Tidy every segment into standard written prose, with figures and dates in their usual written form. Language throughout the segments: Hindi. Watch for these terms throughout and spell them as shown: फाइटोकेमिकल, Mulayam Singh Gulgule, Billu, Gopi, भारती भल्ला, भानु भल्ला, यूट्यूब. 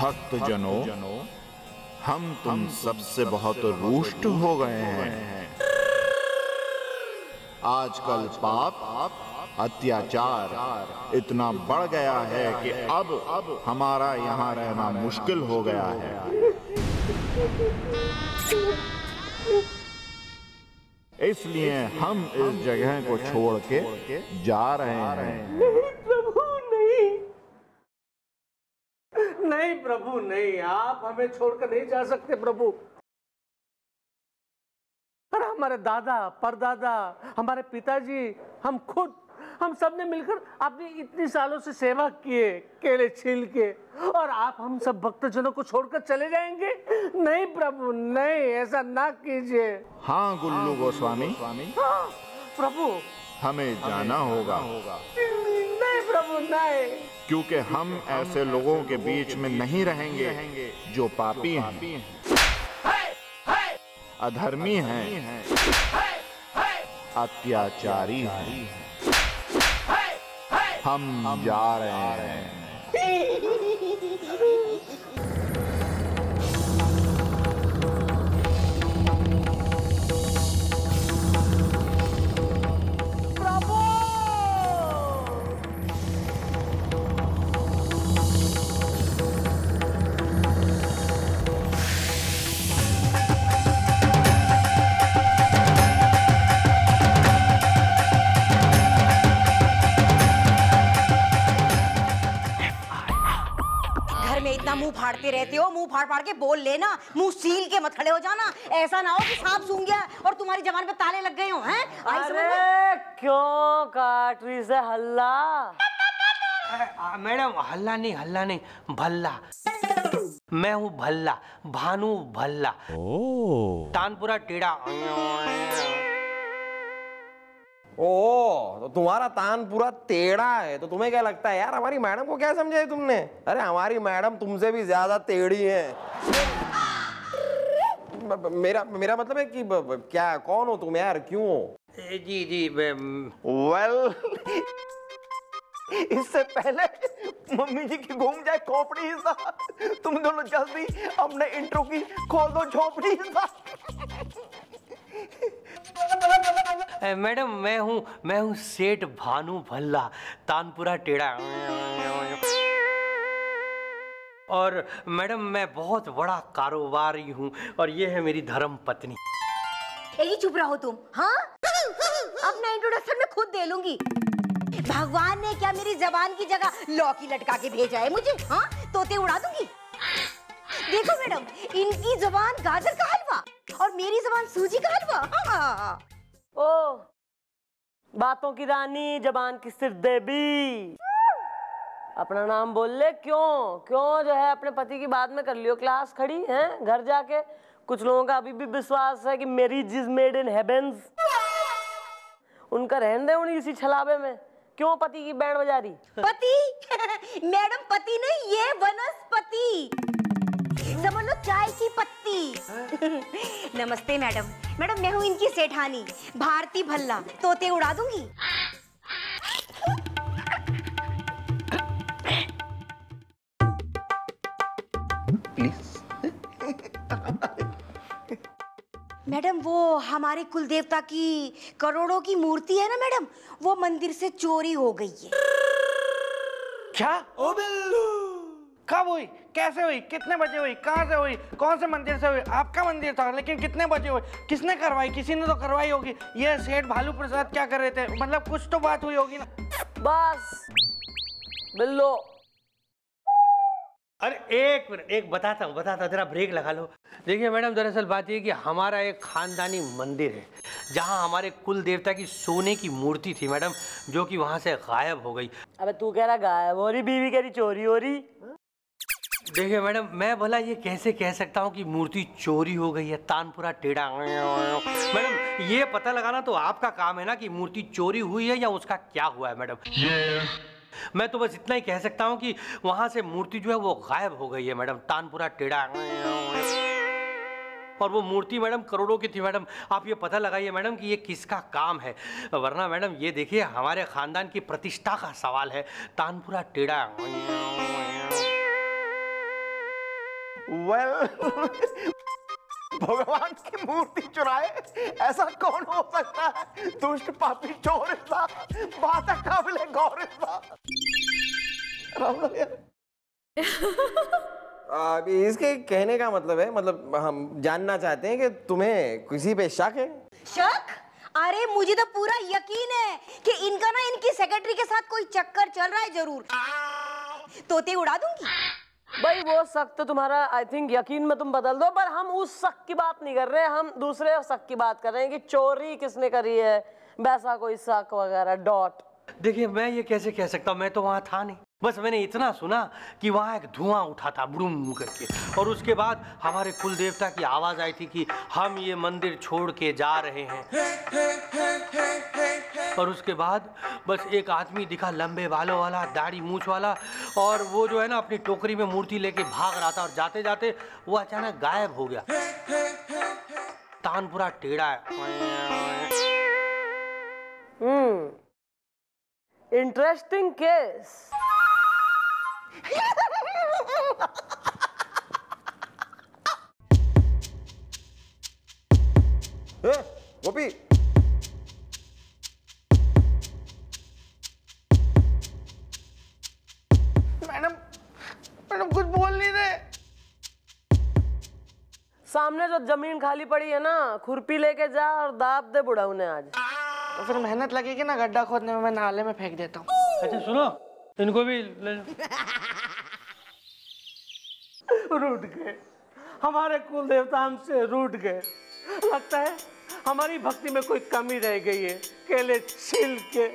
भक्त जनों, हम तुम सबसे बहुत रुष्ट हो गए हैं। आजकल पाप अत्याचार इतना बढ़ गया है कि अब हमारा यहाँ रहना मुश्किल हो गया है। इसलिए हम इस जगह को छोड़ के जा रहे हैं। नहीं प्रभु नहीं, आप हमें छोड़कर नहीं जा सकते प्रभु। अरे हमारे दादा परदादा, हमारे पिताजी, हम खुद, हम सब ने मिलकर आपने इतने सालों से सेवा किए, केले छील के, और आप हम सब भक्तजनों को छोड़कर चले जाएंगे? नहीं प्रभु नहीं, ऐसा ना कीजिए। हाँ गुल्लू गोस्वामी, हाँ प्रभु, हमें जाना होगा। नहीं प्रभु नहीं, क्योंकि हम ऐसे लोगों के बीच में नहीं रहेंगे जो पापी हैं, अधर्मी हैं, अत्याचारी हैं। हम जा रहे हैं। फाड़ते रहते हो, मुंह फाड़ फाड़ के बोल लेना, मुंह सील के मत खड़े हो जाना। ऐसा ना हो कि सांप सूंघ गया और तुम्हारी जबान पे ताले लग गए हो। हैं? अरे क्यों काट रही से हल्ला? मैडम हल्ला नहीं, हल्ला नहीं, भल्ला। मैं हूँ भल्ला, भानु भल्ला, तानपुरा टेढ़ा। ओ, तो तुम्हारा तान पूरा टेढ़ा है, तो तुम्हें क्या लगता है यार हमारी मैडम को क्या समझाया तुमने? अरे हमारी मैडम तुमसे भी ज्यादा टेढ़ी है। मेरा मतलब है कि क्या, कौन हो तुम यार, क्यों हो? जी जी वेल इससे पहले मम्मी जी की घूम जाए खोपड़ी साथ, तुम दोनों जल्दी अपने इंट्रो की खोल दो झोपड़ी साथ। मैडम मैं हूँ सेठ भानु भल्ला, तानपुरा टेढ़ा। और मैडम मैं बहुत बड़ा कारोबारी हूँ, और ये है मेरी धर्म पत्नी। चुप रहो तुम। हाँ अपना इंट्रोडक्शन मैं खुद दे लूंगी। भगवान ने क्या मेरी जबान की जगह लौकी लटका के भेजा है मुझे? हाँ तोते उड़ा दूंगी। देखो मैडम, इनकी जबान गाजर का हलवा और मेरी जबान सूजी का हलवा। हाँ। ओ, बातों की रानी, जबान की सिर देवी, अपना नाम बोल ले। क्यों क्यों जो है अपने पति की बाद में कर लियो क्लास खड़ी हैं घर जाके। कुछ लोगों का अभी भी विश्वास है कि marriage is made in heavens, उनका रहन दे उन्हीं इसी छलावे में। क्यों पति की बैंड बजा रही? पति मैडम पति नहीं, ये वनस्पति समझ लो, चाय की पत्ती। नमस्ते मैडम, मैडम मैं हूँ इनकी सेठानी भारती भल्ला, तोते उड़ा दूंगी। मैडम वो हमारे कुलदेवता की करोड़ों की मूर्ति है ना मैडम, वो मंदिर से चोरी हो गई है। क्या? ओ बिल्लू, कब हुई, कैसे हुई, कितने बजे हुई, कहाँ से हुई, कौन से मंदिर से हुई? आपका मंदिर था लेकिन कितने बजे हुई, किसने करवाई? किसी ने तो करवाई होगी। ये सेठ भालू प्रसाद क्या कर रहे थे, मतलब कुछ तो बात हुई होगी ना। बस बिल्लू, अरे एक मिनट, एक बताता हूँ, जरा ब्रेक लगा लो। देखिए मैडम, दरअसल बात यह कि हमारा एक खानदानी मंदिर है जहाँ हमारे कुल देवता की सोने की मूर्ति थी मैडम, जो कि वहाँ से गायब हो गई। अबे तू कह रहा गायब हो रही, बीवी कह रही चोरी हो रही। देखिए मैडम, मैं भला ये कैसे कह सकता हूँ कि मूर्ति चोरी हो गई है, तानपुरा टेढ़ा। मैडम ये पता लगाना तो आपका काम है ना कि मूर्ति चोरी हुई है या उसका क्या हुआ है। मैडम मैं तो बस इतना ही कह सकता हूँ कि वहाँ से मूर्ति जो है वो गायब हो गई है मैडम, तानपुरा टेढ़ा। और वो मूर्ति मैडम करोड़ों की थी मैडम। आप ये पता लगाइए मैडम कि ये किसका काम है, वरना मैडम ये देखिए हमारे खानदान की प्रतिष्ठा का सवाल है, तानपुरा टेढ़ा। well, भगवान की मूर्ति चुराए ऐसा कौन हो सकता है। दुष्ट पापी चोर था, बात काबिले गौर था। इसके कहने का मतलब है, मतलब हम जानना चाहते हैं कि तुम्हें किसी पे शक है। शक? अरे मुझे तो पूरा यकीन है कि इनका ना इनकी सेक्रेटरी के साथ कोई चक्कर चल रहा है। जरूर तोते उड़ा दूंगी भाई। वो शक तो तुम्हारा आई थिंक यकीन में तुम बदल दो, पर हम उस शक की बात नहीं कर रहे, हम दूसरे शक की बात कर रहे हैं कि चोरी किसने करी है, वैसा कोई शक वगैरह डॉट। देखिए मैं ये कैसे कह सकता हूँ, मैं तो वहाँ था नहीं, बस मैंने इतना सुना कि वहाँ एक धुआं उठा था बुम करके, और उसके बाद हमारे कुल देवता की आवाज आई थी कि हम ये मंदिर छोड़ के जा रहे हैं। और उसके बाद बस एक आदमी दिखा लंबे बालों वाला, दाढ़ी मूछ वाला, और वो जो है ना अपनी टोकरी में मूर्ति लेके भाग रहा था, और जाते जाते वो अचानक गायब हो गया। तान पूरा टेढ़ा है। Interesting case. गोपी मैडम कुछ बोल नहीं रहे। सामने जो जमीन खाली पड़ी है ना, खुरपी लेके जा और दाब दे बुढ़ाऊ ने आज। तो फिर मेहनत लगेगी ना गड्ढा खोदने में, मैं नाले में फेंक देता हूँ। अच्छा सुनो, इनको भी ले लो। रूठ गए हमारे कुल देवता, हमसे रूठ गए। लगता है हमारी भक्ति में कोई कमी रह गई है। केले छील के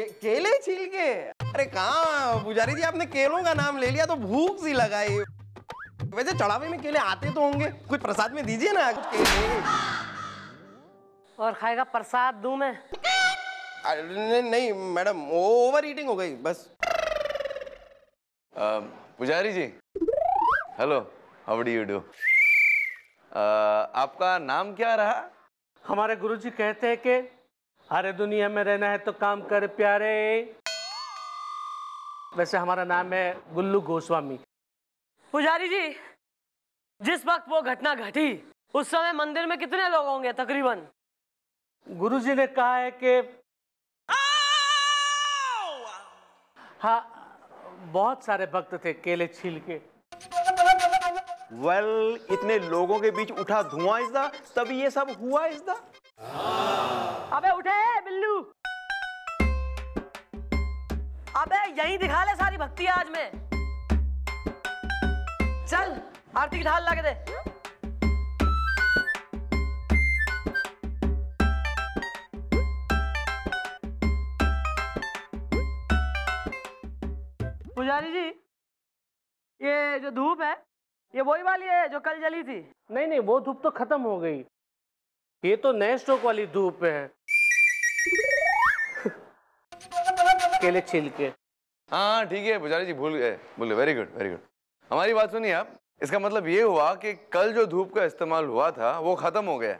केले छील के। अरे कहाँ पुजारी जी, आपने केलों का नाम ले लिया तो भूख सी लगाई। वैसे चढ़ावे में केले आते तो होंगे, कुछ प्रसाद में दीजिए ना कुछ केले। और खाएगा प्रसाद दूं मैं? नहीं मैडम, ओवर ईटिंग हो गई बस। पुजारी जी hello, how do you do? आपका नाम क्या रहा? हमारे गुरुजी कहते हैं कि अरे दुनिया में रहना है तो काम कर प्यारे। वैसे हमारा नाम है गुल्लू गोस्वामी। पुजारी जी, जिस वक्त वो घटना घटी उस समय मंदिर में कितने लोग होंगे तकरीबन? गुरुजी ने कहा है कि हाँ बहुत सारे भक्त थे केले छील के। well, इतने लोगों के बीच उठा धुआं इसदा, तभी ये सब हुआ इसदा। अबे उठे बिल्लू, अबे यहीं दिखा ले सारी भक्ति आज में। चल आरती की ढाल लाके दे। पुजारी जी ये जो धूप है ये वही वाली है जो कल जली थी? नहीं नहीं, वो धूप तो खत्म हो गई, ये तो नए स्टॉक वाली धूप है। केले छील के। हाँ ठीक है पुजारी जी, भूल गए बोले। Very good very good. हमारी बात सुनिए आप, इसका मतलब ये हुआ कि कल जो धूप का इस्तेमाल हुआ था वो खत्म हो गया।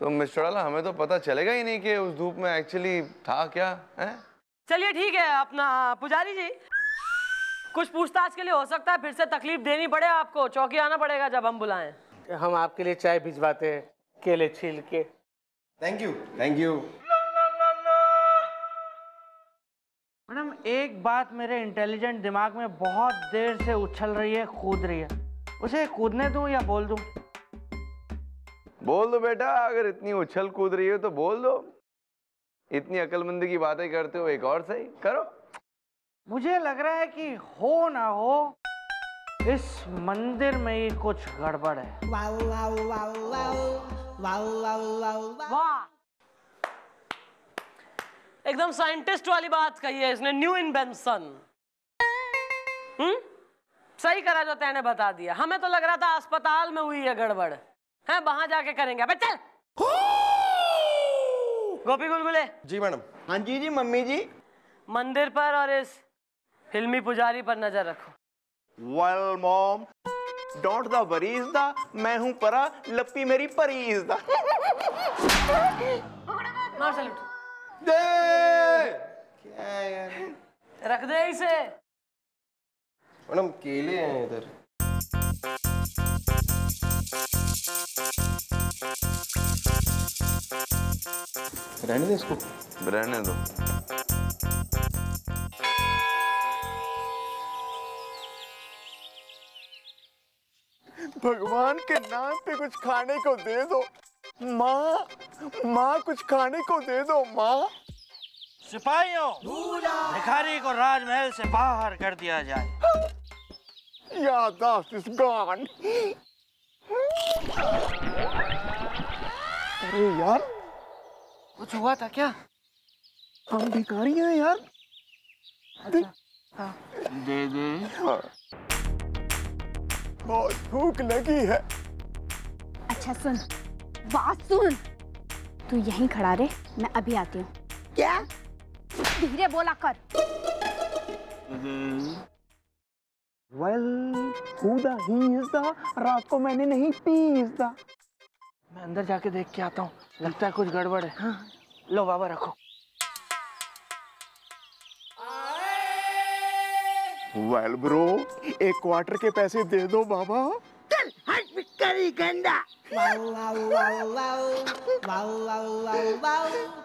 तो मिस्टर डाला, हमें तो पता चलेगा ही नहीं कि उस धूप में एक्चुअली था क्या है। चलिए ठीक है अपना पुजारी जी, कुछ पूछताछ के लिए हो सकता है फिर से तकलीफ देनी पड़े आपको, चौकी आना पड़ेगा जब हम बुलाएं। हम आपके लिए चाय भिजवाते हैं केले छील के। Thank you thank you. Madam एक बात मेरे इंटेलिजेंट दिमाग में बहुत देर से उछल रही है, कूद रही है, उसे कूदने दूं या बोल दूं? बोल दो बेटा, अगर इतनी उछल कूद रही हो तो बोल दो। इतनी अक्लमंदी की बातें करते हो, एक और सही करो। मुझे लग रहा है कि हो ना हो इस मंदिर में ही कुछ गड़बड़ है। Wow wow wow wow wow wow वाह, एकदम साइंटिस्ट वाली बात कही है इसने, न्यू इन्वेंशन। सही करा जो तैने बता दिया। हमें तो लग रहा था अस्पताल में हुई है गड़बड़, है वहां जाके करेंगे। अबे चल गोपी गुलगुले। जी मैडम। हाँ जी जी मम्मी जी। मंदिर पर और इस फिल्मी पुजारी पर नजर रखो। well mom don't the worries da, मैं हूँ परा लपी मेरी परीज दा। मार सैल्यूट दे। क्या यार रख दे इसे। मैडम केले हैं इधर। रहने दो इसको, रहने दो। भगवान के नाम पे कुछ खाने को दे दो। माँ, माँ कुछ खाने को दे दो माँ। सिपाहियों, भिखारी को राजमहल से बाहर कर दिया जाए। याददाश्त इज गॉन। अरे यार, कुछ हुआ था क्या? हम भिखारी हैं यार। अच्छा, हाँ। दे दे। हाँ। बहुत भूख लगी है। अच्छा सुन, बात सुन, तू यहीं खड़ा रहे, मैं अभी आती हूँ। क्या? धीरे बोला कर। Well, खुदा ही इसदा, रात को मैंने नहीं पी इसदा। मैं अंदर जाके देख के आता हूँ, लगता है कुछ गड़बड़ है। हाँ। लो बाबा रखो। Well, bro, एक क्वार्टर के पैसे दे दो बाबा। चल हट भिखारी गंदा। वाव वाव वाव वाव वाव वाव वाव।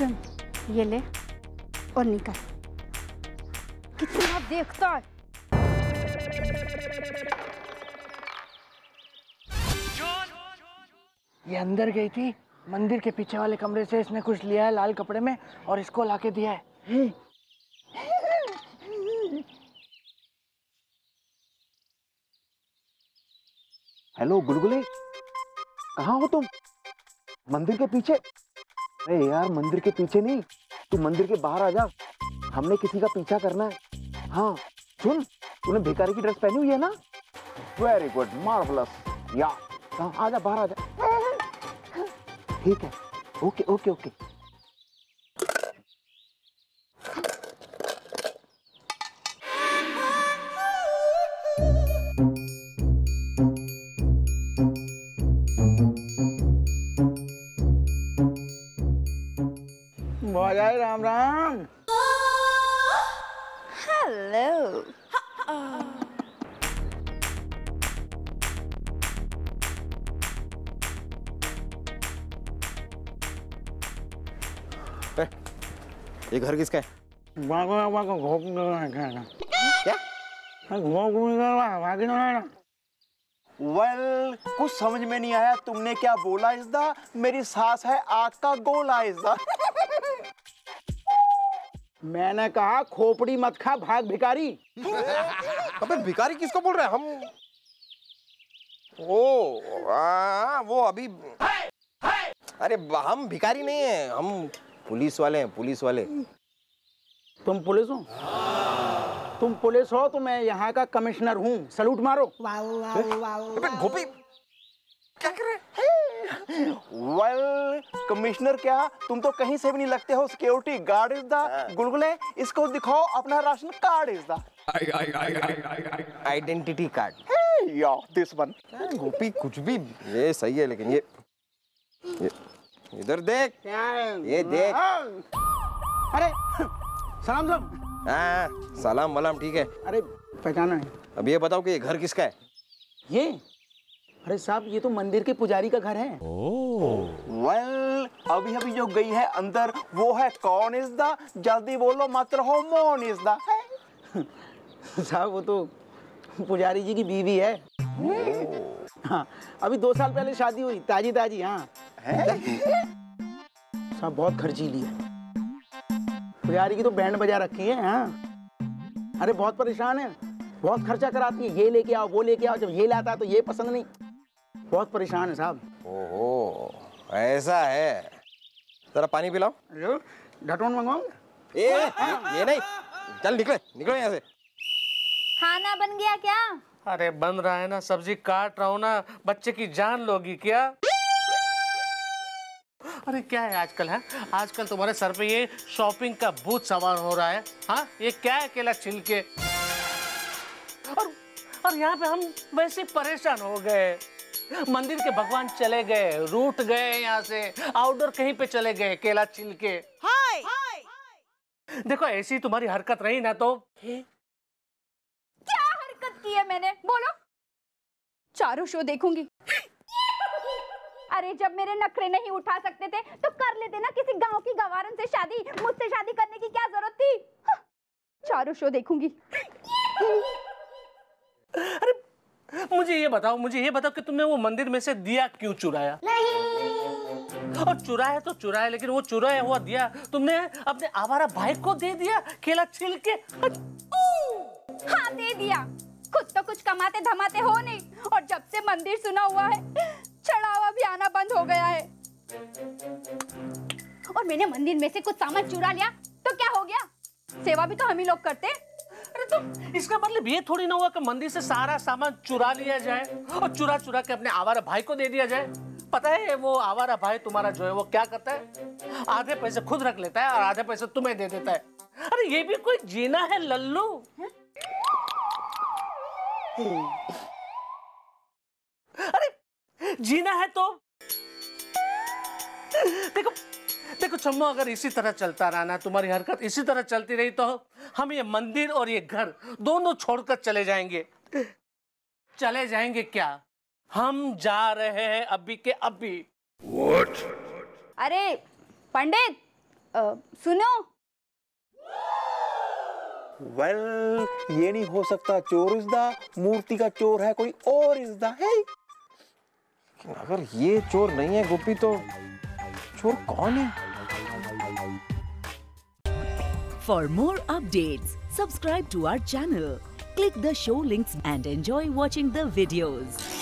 सुन, ये ले और निकल। कितना देखता है। ये अंदर गई थी, मंदिर के पीछे वाले कमरे से इसने कुछ लिया है लाल कपड़े में और इसको लाके दिया है। हेलो गुलगुले, कहाँ हो तुम? मंदिर के पीछे? अरे यार मंदिर के पीछे नहीं, तू मंदिर के बाहर आ जा, हमने किसी का पीछा करना है। हाँ सुन, तूने भिखारी की ड्रेस पहनी हुई है ना? Very good, marvellous. या आजा, बाहर आ जा। ठीक है, okay okay okay. Ram Ram. Hello. ये घर किसका है? क्या? वेल, कुछ समझ में नहीं आया तुमने क्या बोला इसदा। मेरी सास है आग का गोला इसदा। मैंने कहा खोपड़ी मत खा, भाग भिखारी। अबे भिखारी किसको बोल रहे हैं हम? वो अभी अरे हम भिखारी नहीं हैं, हम पुलिस वाले हैं, पुलिस वाले। तुम पुलिस हो? तुम पुलिस हो तो मैं यहाँ का कमिश्नर हूँ। सलूट मारो। अबे गोपी क्या कर रहे हैं? Well, कमिश्नर क्या, तुम तो कहीं से भी नहीं लगते हो। सिक्योरिटी गार्ड इज द गुलगुले, इसको दिखाओ अपना ration card is the identity card. या दिस वन। गोपी कुछ भी ये सही है, लेकिन ये इधर देख, ये देख। अरे सलाम साहब। हाँ सलाम वलाम ठीक है। अरे पहचाना है। अब ये बताओ कि ये घर किसका है? ये अरे साहब, ये तो मंदिर के पुजारी का घर है। Well, अभी अभी जो गई है अंदर, वो है कौन इज दा? जल्दी बोलो, मत रहो मौन इज दा। साहब वो तो पुजारी जी की बीवी है। हाँ, अभी 2 साल पहले शादी हुई, ताजी ताजी। हाँ साहब बहुत खर्चीली है, पुजारी की तो बैंड बजा रखी है। हाँ अरे बहुत परेशान है, बहुत खर्चा कराती है, ये लेके आओ वो लेके आओ, जब ये लाता है तो ये पसंद नहीं, बहुत परेशान है साहब। ओहो ऐसा है, जरा पानी पिलाओ। ढटोन मंगवाऊंगा। ये नहीं, चल निकले निकलो यहाँ से। खाना बन गया क्या? अरे बन रहा है ना, सब्जी काट रहा हूँ ना, बच्चे की जान लोगी क्या? अरे क्या है आजकल, है आजकल तुम्हारे सर पे ये शॉपिंग का भूत सवार हो रहा है। हाँ ये क्या है केला छिलके, और यहाँ पे हम वैसे परेशान हो गए। मंदिर के भगवान चले गए, रूट गए यहाँ से, आउटडोर कहीं पे चले गए केला छिलके। हाय देखो ऐसी तुम्हारी हरकत रही ना तो। क्या हरकत की है मैंने बोलो? चारों शो देखूंगी। अरे जब मेरे नखरे नहीं उठा सकते थे तो कर लेते ना किसी गांव की गवारन से शादी, मुझसे शादी करने की क्या जरूरत थी? चारों शो देखूंगी। अरे मुझे ये बताओ कि तुमने वो मंदिर में से दिया क्यों चुराया? नहीं। और चुराया तो चुराया, लेकिन वो चुराया हुआ दिया तुमने अपने आवारा भाई को दे दिया केला छिलके। हाँ दे दिया, खुद तो कुछ कमाते धमाते हो नहीं, और जब से मंदिर सुना हुआ है चढ़ावा भी आना बंद हो गया है। और मैंने मंदिर में से कुछ सामान चुरा लिया तो क्या हो गया, सेवा भी तो हम ही लोग करते। अरे तो इसका मतलब ये थोड़ी ना हुआ कि मंदिर से सारा सामान चुरा लिया जाए और चुरा के अपने आवारा भाई को दे दिया जाए। पता है वो आवारा भाई तुम्हारा जो है वो क्या करता है, आधे पैसे खुद रख लेता है और आधे पैसे तुम्हें दे देता है। अरे ये भी कोई जीना है लल्लू? अरे जीना है तो देखो देखो चम्मो, अगर इसी तरह चलता रहा ना, तुम्हारी हरकत इसी तरह चलती रही तो हम ये मंदिर और ये घर दोनों छोड़कर चले जाएंगे। चले जाएंगे क्या, हम जा रहे हैं अभी के अभी। What? अरे पंडित सुनो। Well, ये नहीं हो सकता, चोर इसदा मूर्ति का चोर है, कोई और इसदा है। अगर ये चोर नहीं है गोपी तो चोर कौन है? For more updates, subscribe to our channel, click the show links and enjoy watching the videos.